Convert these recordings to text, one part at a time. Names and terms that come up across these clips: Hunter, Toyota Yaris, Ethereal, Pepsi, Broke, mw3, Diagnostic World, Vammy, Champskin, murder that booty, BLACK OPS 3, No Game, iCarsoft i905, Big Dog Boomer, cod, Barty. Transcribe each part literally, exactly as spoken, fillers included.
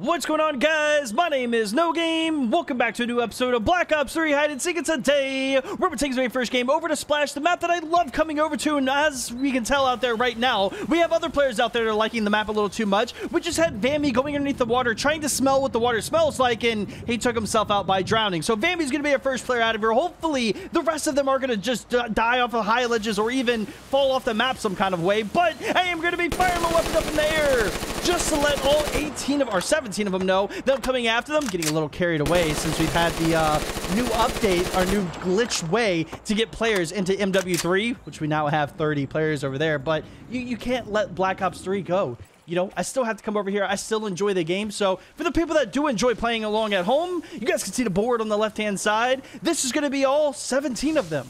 What's going on, guys? My name is No Game. Welcome back to a new episode of Black Ops three Hide and Seek. And today, we're taking my first game over to Splash, the map that I love coming over to. And as we can tell out there right now, we have other players out there that are liking the map a little too much. We just had Vammy going underneath the water, trying to smell what the water smells like, and he took himself out by drowning. So Vammy's going to be our first player out of here. Hopefully, the rest of them are going to just die off of high ledges or even fall off the map some kind of way. But I am going to be firing my weapon up in the air just to let all eighteen of our seven of them know that I'm coming after them. Getting a little carried away since we've had the uh, new update, our new glitch way to get players into M W three, which we now have thirty players over there. But you, you can't let Black Ops three go. You know, I still have to come over here. I still enjoy the game. So for the people that do enjoy playing along at home, you guys can see the board on the left-hand side. This is going to be all seventeen of them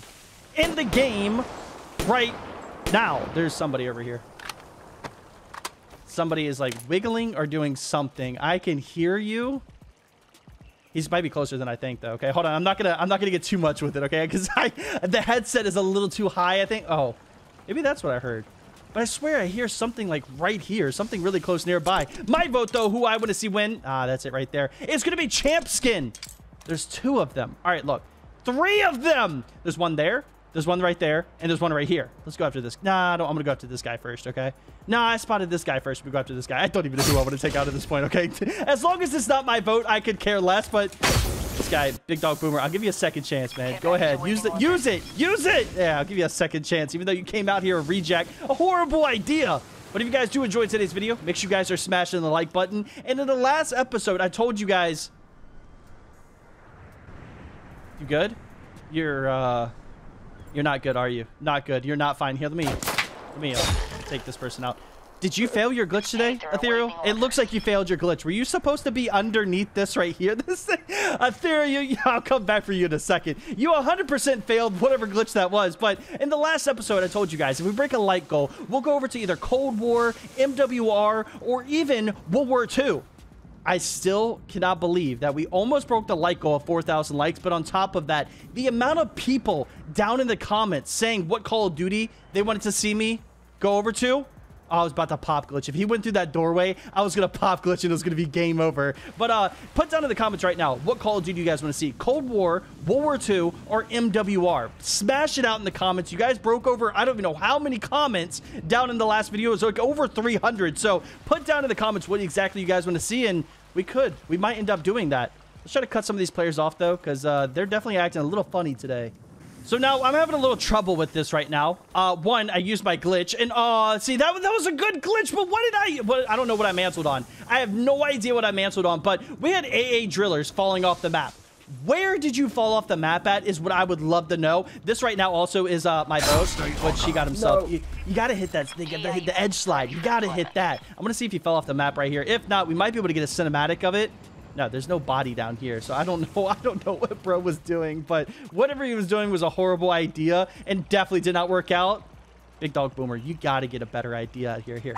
in the game right now. There's somebody over here. Somebody is like wiggling or doing something. I can hear you. He might be closer than I think, though. Okay, hold on. I'm not gonna. I'm not gonna get too much with it. Okay, because I the headset is a little too high, I think. Oh, maybe that's what I heard. But I swear I hear something like right here, something really close nearby. My vote, though, who I want to see win. Ah, that's it right there. It's gonna be Champskin. There's two of them. All right, look, three of them. There's one there. There's one right there, and there's one right here. Let's go after this. Nah, I don't, I'm going to go after this guy first, okay? Nah, I spotted this guy first. We go after this guy. I don't even know who I want to take out at this point, okay? As long as it's not my vote, I could care less, but this guy, Big Dog Boomer, I'll give you a second chance, man. Go ahead. Use the, use it. Use it. Yeah, I'll give you a second chance, even though you came out here a reject. A horrible idea. But if you guys do enjoy today's video, make sure you guys are smashing the like button. And in the last episode, I told you guys... You good? You're, uh... You're not good, are you? Not good. You're not fine. Here, let me, let me uh, take this person out. Did you fail your glitch today, Ethereal? It looks like you failed your glitch. Were you supposed to be underneath this right here? This thing? Ethereal, I'll come back for you in a second. You one hundred percent failed whatever glitch that was. But in the last episode, I told you guys, if we break a like goal, we'll go over to either Cold War, M W R, or even World War Two. I still cannot believe that we almost broke the like goal of four thousand likes, but on top of that, the amount of people down in the comments saying what Call of Duty they wanted to see me go over to, I was about to pop glitch. If he went through that doorway, I was going to pop glitch and it was going to be game over. But uh, put down in the comments right now, what Call of Duty you guys want to see? Cold War, World War Two, or M W R? Smash it out in the comments. You guys broke over, I don't even know how many comments down in the last video. It was like over three hundred. So put down in the comments what exactly you guys want to see. And we could, we might end up doing that. Let's try to cut some of these players off though, because uh, they're definitely acting a little funny today. So now I'm having a little trouble with this right now. Uh, one, I used my glitch, and uh, see that that was a good glitch. But what did I? What, I don't know what I mantled on. I have no idea what I mantled on. But we had A A drillers falling off the map. Where did you fall off the map at is what I would love to know. This right now also is uh, my vote, but she got himself. No. You, you got to hit that thing, the, the edge slide. You got to hit that. I'm going to see if he fell off the map right here. If not, we might be able to get a cinematic of it. No, there's no body down here, so I don't know. I don't know what bro was doing, but whatever he was doing was a horrible idea and definitely did not work out. Big Dog Boomer, you got to get a better idea out here. Here,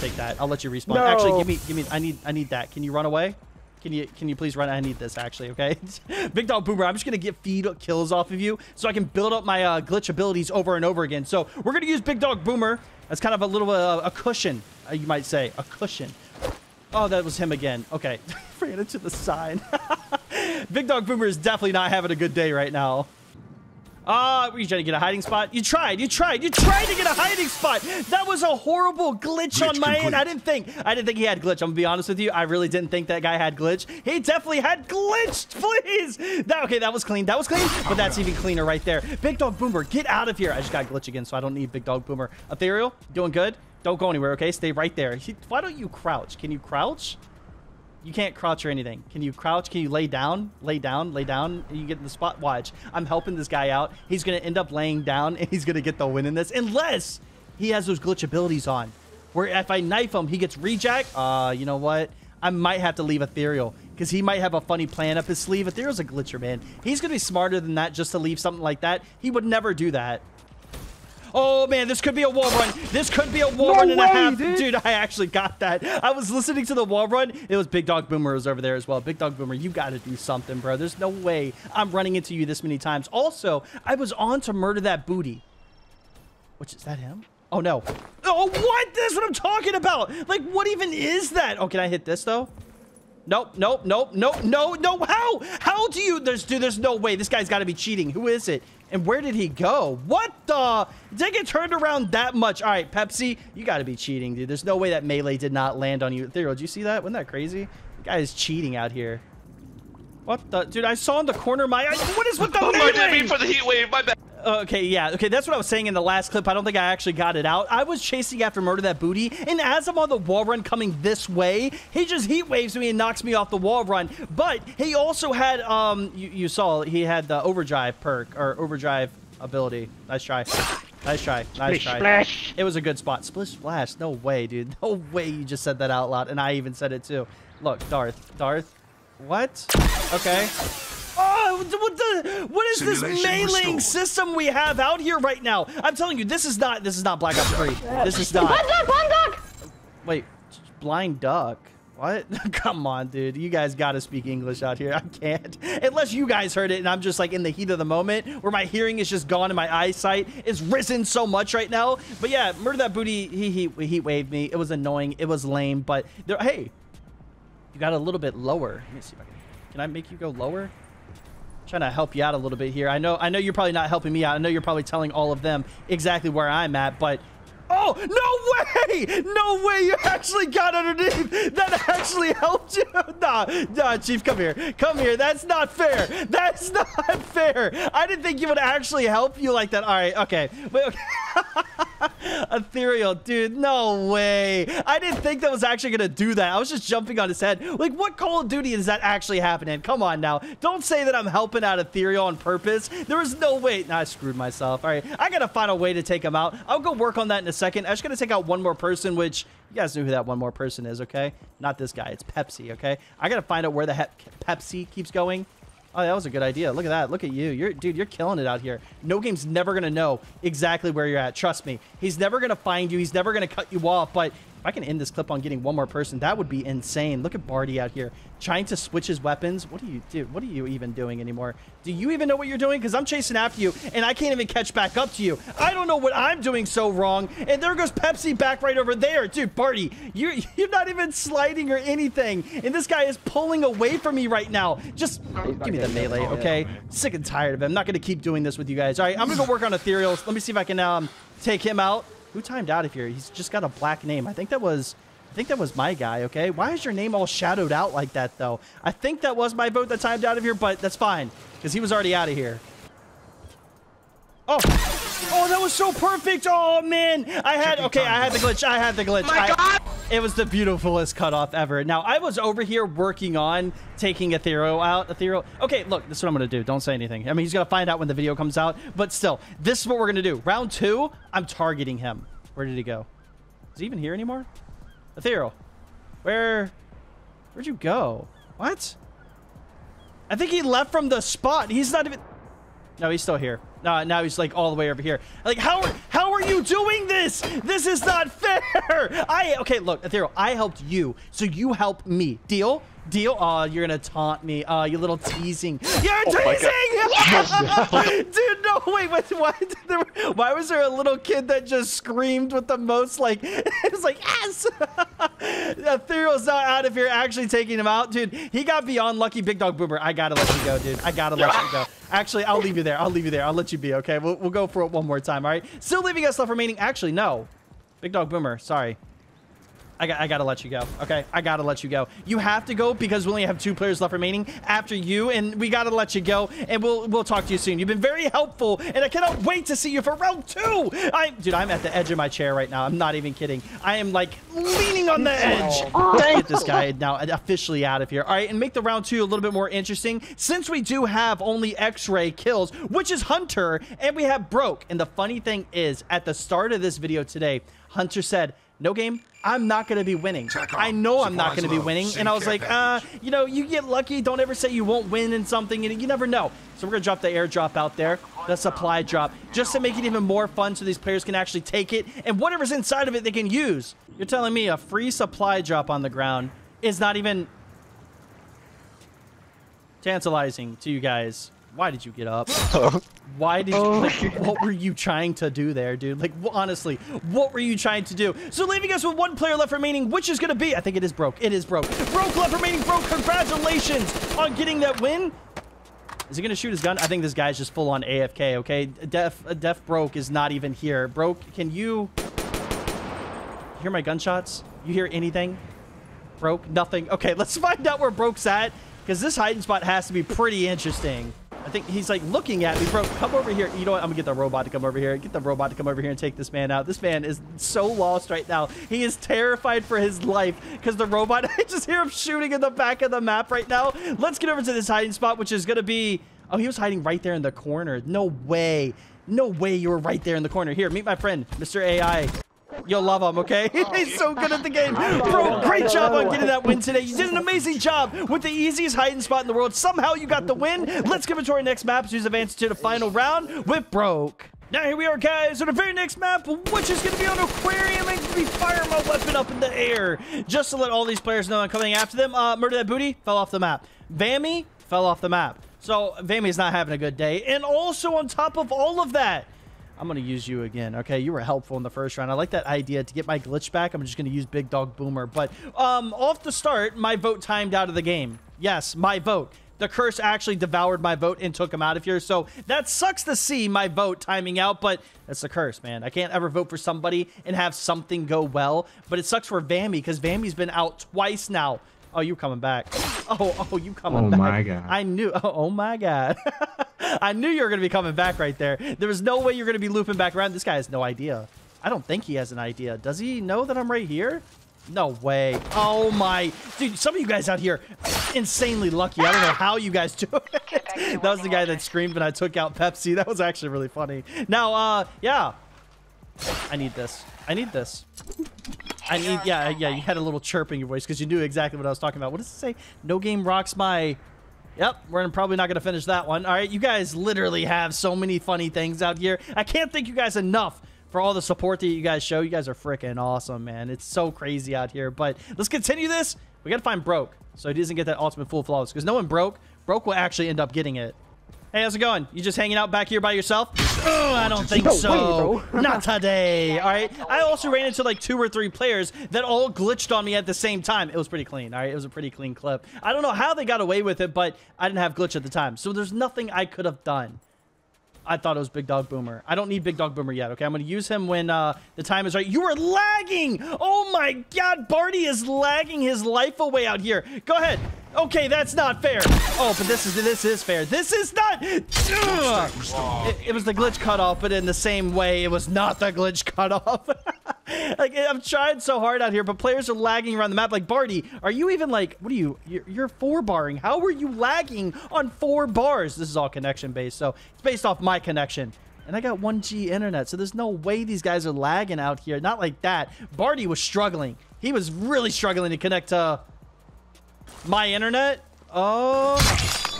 take that. I'll let you respawn. No. Actually, give me, give me. I need, I need that. Can you run away? Can you, can you please run? I need this actually. Okay, Big Dog Boomer, I'm just gonna get feed kills off of you so I can build up my uh, glitch abilities over and over again. So we're gonna use Big Dog Boomer as kind of a little uh, a cushion, uh, you might say, a cushion. Oh, that was him again. Okay, ran into the sign. Big Dog Boomer is definitely not having a good day right now. Ah, uh, were you trying to get a hiding spot? You tried, you tried, you tried to get a hiding spot. That was a horrible glitch, glitch on my complete. end. I didn't think, I didn't think he had glitch. I'm gonna be honest with you. I really didn't think that guy had glitch. He definitely had glitched, please. That, okay, that was clean, that was clean, but that's even cleaner right there. Big Dog Boomer, get out of here. I just got glitch again, so I don't need Big Dog Boomer. Ethereal, doing good? Don't go anywhere, okay? Stay right there. He, why don't you crouch? Can you crouch? You can't crouch or anything. Can you crouch? Can you lay down? Lay down, lay down. You get in the spot. Watch. I'm helping this guy out. He's going to end up laying down and he's going to get the win in this. Unless he has those glitch abilities on. Where if I knife him, he gets rejacked. Uh, you know what? I might have to leave Ethereal because he might have a funny plan up his sleeve. Ethereal's a glitcher, man. He's going to be smarter than that just to leave something like that. He would never do that. Oh, man, this could be a wall run. This could be a wall no run and way, a half. Dude. dude, I actually got that. I was listening to the wall run. It was Big Dog Boomer was over there as well. Big Dog Boomer, you got to do something, bro. There's no way I'm running into you this many times. Also, I was on to Murder That Booty. Which, is that him? Oh, no. Oh, what? That's what I'm talking about. Like, what even is that? Oh, can I hit this, though? Nope, nope, nope, nope, no, no. How? How do you? There's, dude, there's no way. This guy's got to be cheating. Who is it? And where did he go? What the? Did it get turned around that much? All right, Pepsi, you got to be cheating, dude. There's no way that melee did not land on you. Ethereal, did you see that? Wasn't that crazy? The guy is cheating out here. What the? Dude, I saw in the corner of my eye. What is with the oh, melee? I didn't mean for the heat wave. My bad. Okay, yeah. Okay, that's what I was saying in the last clip. I don't think I actually got it out. I was chasing after Murder That Booty, and as I'm on the wall run coming this way, he just heat waves me and knocks me off the wall run. But he also had, um, you, you saw, he had the overdrive perk, or overdrive ability. Nice try. Nice try. Nice try. Splash. It was a good spot. Splish splash. No way, dude. No way you just said that out loud, and I even said it too. Look, Darth. Darth. What? Okay. Oh, what, the, what is this meleeing system we have out here right now? I'm telling you, this is not this is not Black Ops three. This is not. Blind duck, blind duck. Wait, blind duck. What? Come on, dude. You guys got to speak English out here. I can't. Unless you guys heard it and I'm just like in the heat of the moment where my hearing is just gone and my eyesight is risen so much right now. But yeah, Murder That Booty, he heat he waved me. It was annoying. It was lame. But there, hey, you got a little bit lower. Let me see if I can. Can I make you go lower? Trying to help you out a little bit here. I know I know you're probably not helping me out. I know you're probably telling all of them exactly where I'm at, but oh, no way! No way you actually got underneath! That actually helped you! Nah, nah, Chief, come here. Come here. That's not fair. That's not fair. I didn't think you would actually help you like that. All right, okay. Wait, okay. Ethereal, dude, no way. I didn't think that was actually gonna do that. I was just jumping on his head. Like, what Call of Duty is that actually happening? Come on now. Don't say that I'm helping out Ethereal on purpose. There is no way. Nah, I screwed myself. All right, I gotta find a way to take him out. I'll go work on that in a second. I'm just gonna take out one more person, which you guys know who that one more person is, okay? Not this guy, it's Pepsi, okay? I gotta find out where the heck Pepsi keeps going. Oh, that was a good idea. Look at that. Look at you. You're, dude, you're killing it out here. No Game's never going to know exactly where you're at. Trust me. He's never going to find you. He's never going to cut you off. But if I can end this clip on getting one more person, that would be insane. Look at Barty out here trying to switch his weapons. What do you do? What are you even doing anymore? Do you even know what you're doing? Because I'm chasing after you, and I can't even catch back up to you. I don't know what I'm doing so wrong. And there goes Pepsi back right over there. Dude, Barty, you're, you're not even sliding or anything. And this guy is pulling away from me right now. Just give me the melee, okay? Sick and tired of him. I'm not going to keep doing this with you guys. All right, I'm going to go work on Ethereals. Let me see if I can um, take him out. Who timed out of here? He's just got a black name. I think that was I think that was my guy, okay? Why is your name all shadowed out like that, though? I think that was my vote that timed out of here, but that's fine, because he was already out of here. Oh, oh, that was so perfect. Oh, man. I had, okay, I had the glitch. I had the glitch. My I, God. It was the beautifulest cutoff ever. Now, I was over here working on taking Ethereal out. Ethereal. Okay, look, this is what I'm going to do. Don't say anything. I mean, he's going to find out when the video comes out, but still, this is what we're going to do. Round two, I'm targeting him. Where did he go? Is he even here anymore? Ethereal, where, where'd you go? What? I think he left from the spot. He's not even, no, he's still here. No, now he's like all the way over here. Like, how are, how are you doing this? This is not fair. I, okay, look, Ethereal, I helped you, so you help me. Deal? Deal? Oh, you're going to taunt me. Oh, you little teasing. You're oh teasing! Dude, no, wait, wait why, did there, why was there a little kid that just screamed with the most, like, it was like, yes! Ethereal's not out of here, actually taking him out. Dude, he got beyond lucky. Big Dog Boomer, I got to let you go, dude. I got to let you go. Actually, I'll leave you there. I'll leave you there. I'll let you be, okay? We'll, we'll go for it one more time, all right? Still leaving us left remaining. Actually, no. Big Dog Boomer, sorry. I, got, I gotta let you go, okay? I gotta let you go. You have to go because we only have two players left remaining after you, and we gotta let you go, and we'll we'll talk to you soon. You've been very helpful, and I cannot wait to see you for round two. I, dude, I'm at the edge of my chair right now. I'm not even kidding. I am, like, leaning on the edge. Let's get this guy now officially out of here. All right, and make the round two a little bit more interesting since we do have only X-Ray kills, which is Hunter, and we have Broke. And the funny thing is, at the start of this video today, Hunter said, No Game, I'm not going to be winning. I know Surprise I'm not going to be winning. And I was like, uh, you know, you get lucky. Don't ever say you won't win in something. And you never know. So we're going to drop the airdrop out there, the supply drop, just to make it even more fun so these players can actually take it. And whatever's inside of it, they can use. You're telling me a free supply drop on the ground is not even tantalizing to you guys. Why did you get up? Why did you, oh, like, what were you trying to do there, dude? Like, honestly, what were you trying to do? So leaving us with one player left remaining, which is going to be, I think it is Broke. It is Broke. Broke left remaining. Broke, congratulations on getting that win. Is he going to shoot his gun? I think this guy's just full on A F K, okay? Def, Def Broke is not even here. Broke, can you hear my gunshots? You hear anything? Broke, nothing. Okay, let's find out where Broke's at, because this hiding spot has to be pretty interesting. I think he's like looking at me. Bro, come over here. You know what? I'm gonna get the robot to come over here. Get the robot to come over here and take this man out. This man is so lost right now. He is terrified for his life because the robot, I just hear him shooting in the back of the map right now. Let's get over to this hiding spot, which is gonna be, oh, he was hiding right there in the corner. No way. No way you were right there in the corner. Here, meet my friend, Mister A I. You'll love him, okay? He's so good at the game. Bro, great job on getting that win today. You did an amazing job with the easiest hiding spot in the world. Somehow you got the win. Let's give it to our next map. Who's advanced to the final round with Broke. Now here we are, guys, on the very next map, which is going to be on Aquarium, and be firing my weapon up in the air. Just to let all these players know I'm coming after them. Uh, Murder That Booty fell off the map. Vammy fell off the map. So Vammy's not having a good day. And also on top of all of that, I'm going to use you again. Okay, you were helpful in the first round. I like that idea to get my glitch back. I'm just going to use Big Dog Boomer. But um, off the start, my vote timed out of the game. Yes, my vote. The curse actually devoured my vote and took him out of here. So that sucks to see my vote timing out, but that's the curse, man. I can't ever vote for somebody and have something go well. But it sucks for Vammy because Vammy's been out twice now. Oh, you coming back. Oh, oh, you coming oh back. Oh, my God. I knew. Oh, oh my God. I knew you were going to be coming back right there. There was no way you're going to be looping back around. This guy has no idea. I don't think he has an idea. Does he know that I'm right here? No way. Oh, my. Dude, some of you guys out here insanely lucky. I don't know how you guys do it. That was the guy that screamed when I took out Pepsi. That was actually really funny. Now, uh, yeah. I need this. I need this. I need, yeah, yeah, you had a little chirp in your voice because you knew exactly what I was talking about. What does it say? No game rocks my... Yep, we're probably not going to finish that one. All right, you guys literally have so many funny things out here. I can't thank you guys enough for all the support that you guys show. You guys are freaking awesome, man. It's so crazy out here. But let's continue this. We got to find Broke so he doesn't get that ultimate full flawless, because knowing Broke, Broke will actually end up getting it. Hey, how's it going? You just hanging out back here by yourself? Oh, I don't think so. Not today. All right. I also ran into like two or three players that all glitched on me at the same time. It was pretty clean. All right. It was a pretty clean clip. I don't know how they got away with it, but I didn't have glitch at the time. So there's nothing I could have done. I thought it was Big Dog Boomer. I don't need Big Dog Boomer yet, okay? I'm going to use him when uh, the time is right. You are lagging! Oh, my God. Barty is lagging his life away out here. Go ahead. Okay, that's not fair. Oh, but this is this is fair. This is not... It, it was the glitch cutoff, but in the same way, it was not the glitch cutoff. Like, I'm trying so hard out here, but players are lagging around the map. Like, Barty, are you even like, what are you, you're, you're four barring. How are you lagging on four bars? This is all connection based, so it's based off my connection. And I got one G internet, so there's no way these guys are lagging out here. Not like that. Barty was struggling. He was really struggling to connect to my internet. Oh,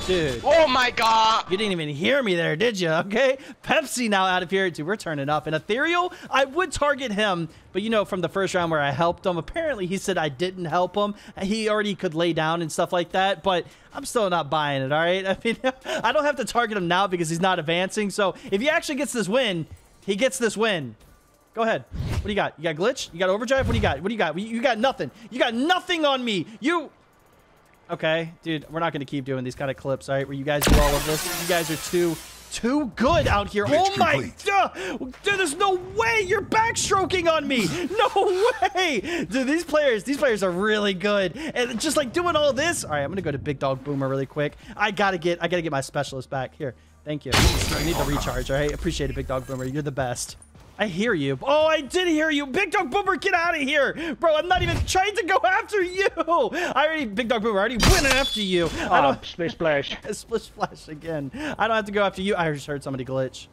dude. Oh, my God. You didn't even hear me there, did you? Okay. Pepsi now out of here. Dude, we're turning up. And Ethereal, I would target him. But, you know, from the first round where I helped him, apparently he said I didn't help him. He already could lay down and stuff like that. But I'm still not buying it, all right? I mean, I don't have to target him now because he's not advancing. So if he actually gets this win, he gets this win. Go ahead. What do you got? You got glitch? You got overdrive? What do you got? What do you got? You got nothing. You got nothing on me. You... Okay, dude, we're not going to keep doing these kind of clips, all right, where you guys do all of this. You guys are too, too good out here. Glitch oh, my complete. God. Dude, there's no way you're backstroking on me. No way. Dude, these players, these players are really good. And just, like, doing all this. All right, I'm going to go to Big Dog Boomer really quick. I got to get, I got to get my specialist back. Here, thank you. I need to recharge, all right? Appreciate it, Big Dog Boomer. You're the best. I hear you. Oh, I did hear you. Big Dog Boomer, get out of here. Bro, I'm not even trying to go after you. I already, Big Dog Boomer, I already went after you. I don't, uh, splish splash. Splish splash again. I don't have to go after you. I just heard somebody glitch.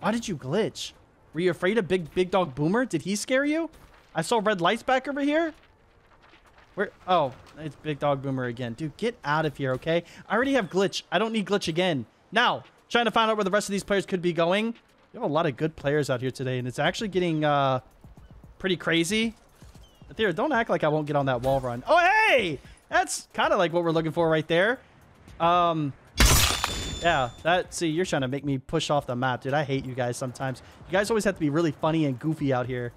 Why did you glitch? Were you afraid of Big Big Dog Boomer? Did he scare you? I saw red lights back over here. Where? Oh, it's Big Dog Boomer again. Dude, get out of here, okay? I already have glitch. I don't need glitch again. Now, trying to find out where the rest of these players could be going. You have a lot of good players out here today, and it's actually getting uh, pretty crazy. Ethereal, don't act like I won't get on that wall run. Oh, hey! That's kind of like what we're looking for right there. Um, Yeah, that, see, you're trying to make me push off the map, dude. I hate you guys sometimes. You guys always have to be really funny and goofy out here.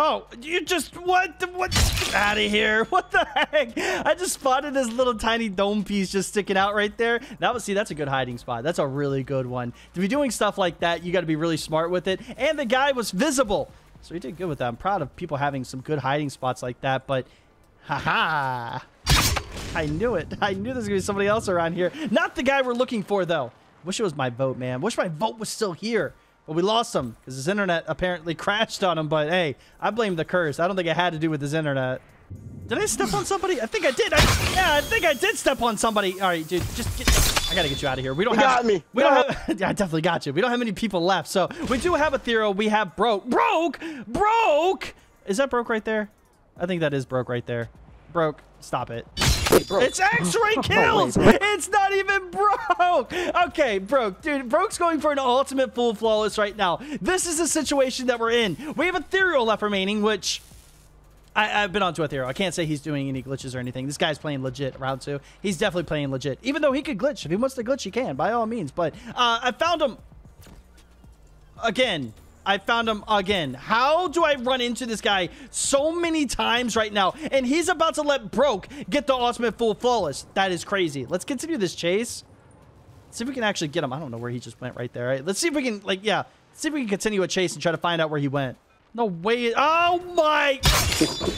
Oh, you just, what, what, get out of here. What the heck? I just spotted this little tiny dome piece just sticking out right there. That was, see, that's a good hiding spot. That's a really good one. To be doing stuff like that, you got to be really smart with it. And the guy was visible. So he did good with that. I'm proud of people having some good hiding spots like that, but haha. I knew it. I knew there was going to be somebody else around here. Not the guy we're looking for, though. Wish it was my boat, man. Wish my boat was still here. But we lost him because his internet apparently crashed on him. But hey, I blame the curse. I don't think it had to do with his internet. Did I step on somebody? I think I did. I, yeah, I think I did step on somebody. All right, dude, just get... I got to get you out of here. We don't you have... got me. We no. don't have... I definitely got you. We don't have many people left. So we do have Ethereal. We have Broke. Broke! Broke! Is that Broke right there? I think that is Broke right there. Broke. Stop it. Broke. It's X-Ray Kills! It's not even Broke! Okay, Broke. Dude, Broke's going for an ultimate full flawless right now. This is the situation that we're in. We have Ethereal left remaining, which... I, I've been onto Ethereal. I can't say he's doing any glitches or anything. This guy's playing legit round two. He's definitely playing legit. Even though he could glitch. If he wants to glitch, he can, by all means. But uh, I found him... Again... I found him again. How do I run into this guy so many times right now? And he's about to let Broke get the ultimate full flawless. That is crazy. Let's continue this chase. See if we can actually get him. I don't know where he just went right there. All right, let's see if we can, like, yeah. See if we can continue a chase and try to find out where he went. No way. Oh, my.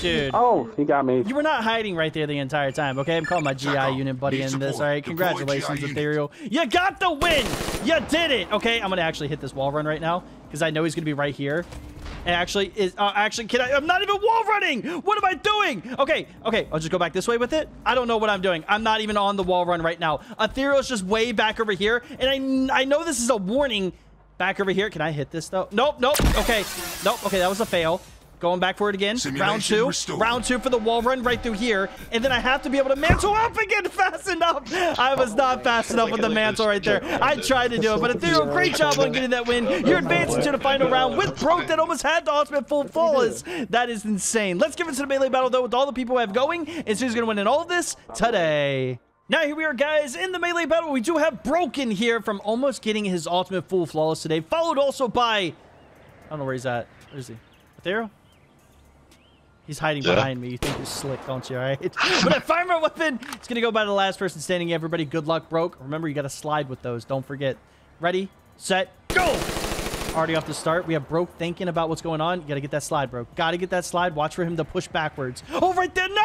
Dude. Oh, he got me. You were not hiding right there the entire time, okay? I'm calling my G I unit buddy in this, all right? Congratulations, Ethereal. You got the win. You did it. Okay, I'm going to actually hit this wall run right now because I know he's going to be right here. And actually, is uh, actually, can I? I'm not even wall running. What am I doing? Okay, okay. I'll just go back this way with it. I don't know what I'm doing. I'm not even on the wall run right now. Ethereal's just way back over here. And I, I know this is a warning. Back over here. Can I hit this, though? Nope, nope. Okay. Nope. Okay, that was a fail. Going back for it again. Simulation round two. Restored. Round two for the wall run right through here. And then I have to be able to mantle up again fast enough. I was oh not fast enough with the mantle right there. I tried to do it, but Ethereal, great job on getting that win. You're advancing to the final round with Broke that almost had the ultimate full flawless. That is insane. Let's give it to the melee battle, though, with all the people we have going. And who's going to win in all of this today? Now here we are, guys, in the melee battle. We do have Broke in here from almost getting his ultimate full flawless today, followed also by, I don't know where he's at. Where is he? Ethereal? He's hiding yeah. behind me. You think you're slick, don't you? All right. But I fire my weapon. It's going to go by the last person standing. Everybody, good luck, Broke. Remember, you got to slide with those. Don't forget. Ready, set, go. Already off the start. We have Broke thinking about what's going on. You got to get that slide, Broke. Got to get that slide. Watch for him to push backwards. Oh, right there. No!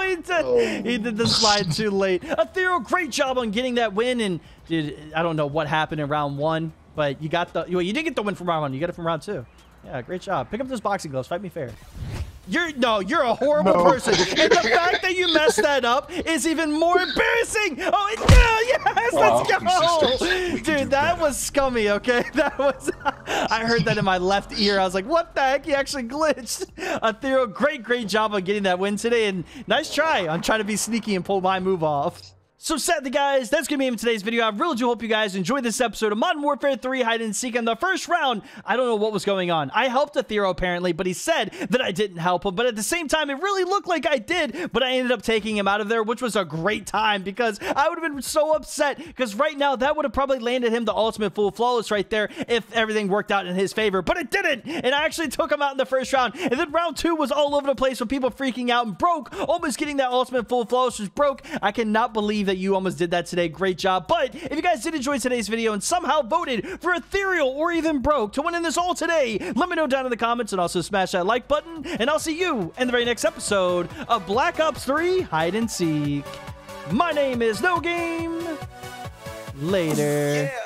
He did, oh. he did the slide too late. Ethereal, great job on getting that win. And, dude, I don't know what happened in round one, but you got the... You, you didn't get the win from round one. You got it from round two. Yeah, great job. Pick up those boxing gloves. Fight me fair. You're no, you're a horrible no. person. And the fact that you messed that up is even more embarrassing. Oh, it, yeah, yes, wow. Let's go. Dude, that better. was scummy, okay? That was, I heard that in my left ear. I was like, what the heck? He actually glitched. Ethereal, great, great job on getting that win today. And nice try on trying to be sneaky and pull my move off. So sadly, guys, that's going to be it for today's video. I really do hope you guys enjoyed this episode of Modern Warfare three Hide and Seek. In the first round, I don't know what was going on. I helped Ethereal, apparently, but he said that I didn't help him. But at the same time, it really looked like I did, but I ended up taking him out of there, which was a great time because I would have been so upset because right now, that would have probably landed him the ultimate full flawless right there if everything worked out in his favor. But it didn't, and I actually took him out in the first round. And then round two was all over the place with people freaking out and Broke. Almost getting that ultimate full flawless was Broke. I cannot believe that that you almost did that today. Great job. But if you guys did enjoy today's video and somehow voted for Ethereal or even Broke to win in this all today, let me know down in the comments and also smash that like button, and I'll see you in the very next episode of Black Ops three Hide and Seek. My name is No Game. Later. Yeah.